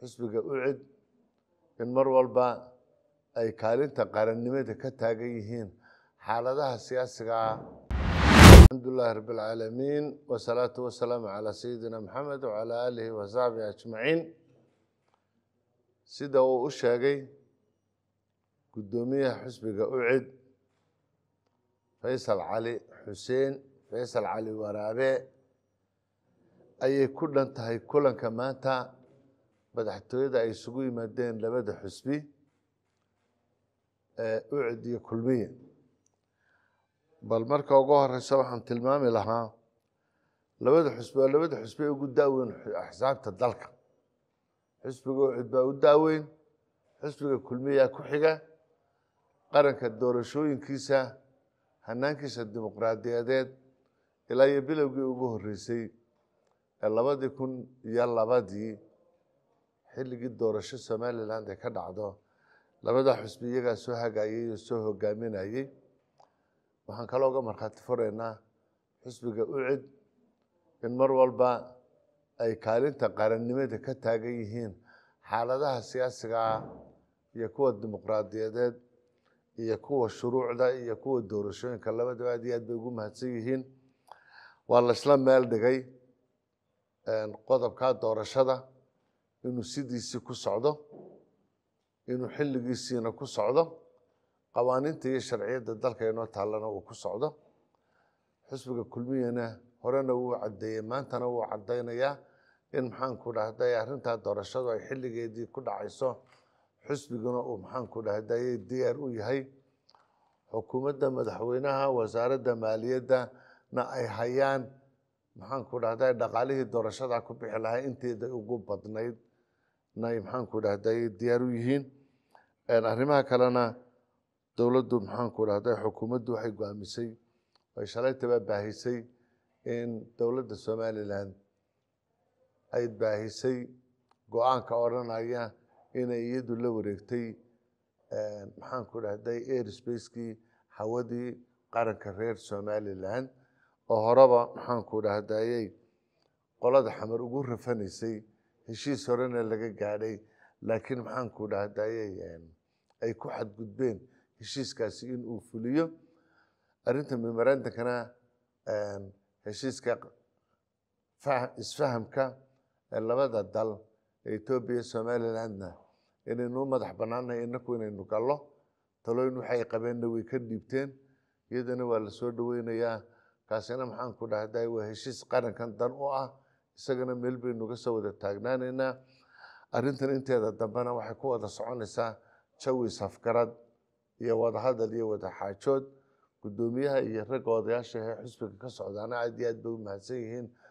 xisbiga u cid in mar walba ay kaalinta qarannimada ka taagan yihiin xaaladaha siyaasiga ah. Alxamdulillahi rabbil caalamiin wasalaatu wasalaamu calaa sayyidina Muhammad wa calaa aalihi wa sahbihi ajmaciin. sida uu u sheegay gudoomiyaha xisbiga u cid Faysal Cali Xuseen Faysal Cali Waraabe ayay ku dhan tahay kulanka maanta madaxtooyada ay isugu yimaadeen labada xisbi ee u cidiyo kulmiye. bal marka ugu horeysa waxaan tilmaami lahaa labada xisbi ugu daaweyn axsaabta dalka. xisbiga u cid baa u daaweyn, xisbiga kulmiye ku xiga qaranka doorashooyinkiisa hanaankiisa dimuqraadiyadeed ilaa iyo bilowgii ugu horeysay ee 2002 xilligii doorasho Somaliland ka dhacdo. labada xisbi iyaga soo hagaayay oo soo hogaaminayay. waxaan kala uga marxaad fureynaa xisbiga u cid in mar walba ay kaalinta qarannimada ka taagan yihiin xaaladaha siyaasiga iyo kuwa dimuqraadiyadeed iyo kuwa shuruucda iyo kuwa doorashooyinka labadaba aad iyo aad bay ugu mahadsan yihiin. waa la isla meel dhigay qodobka doorashada inuu sidiisii ku socdo, inuu xilligiisina ku socdo, qawaaniinta iyo sharciyada dalka inoo taalana uu ku socdo. xisbiga kulmiyana horena uu cadeeyay, maantana uu cadeynayaa in maxaan ku dhahday arrinta doorashada ay xilligeedii ku dhacayso. xisbiguna uu maxaan ku dhahday diyaar u yahay. xukuumadda madaxweynaha wasaaradda maaliyadda na ay hayaan maxaan ku dhahday dhaqaalihii doorashada ku bixi lahaa inteeda ugu badnayd naay maxaan ku dhahday diyaar u yihiin. arrimaha kalena dawladdu maxaan ku dhahday xukuumaddu waxay go'aamisay oo shalay tabaa baahisay in dawladda Somaliland ay baahisay go'aanka oranaya inay iyadu la wareegtay maxaan ku dhahday airspace-kii hawadii qaranka reer Somaliland oo horaba maxaan ku dhahday qolada xamar ugu rafanaysay heshiis horena laga gaadhay, laakiin maxaan ku dhahday ay ku xadgudbeen heshiiskaasi in uu fuliyo. arrinta memorandumkana heshiiska isfahamka ee labada dal Ethiopia Somalilandna inaynu madax bannaanahay inagu inaynu gallo talooyin waxay qabeenna way ka dhiibteen, iyadana waa la soo dhaweynayaa. kaasina maxaan ku dhahday waa heshiis qarankan dan u ah, isagana meel baynu uga soo wada taagnaanaynaa. arrintan inteeda dambana waxay ku wada soconaysaa jawi safgarad iyo wada hadal iyo wada xaajood. gudoomiyaha iyo rag odayaasha ee xisbiga ka socdaana aad iyo aad bay u mahadsan yihiin.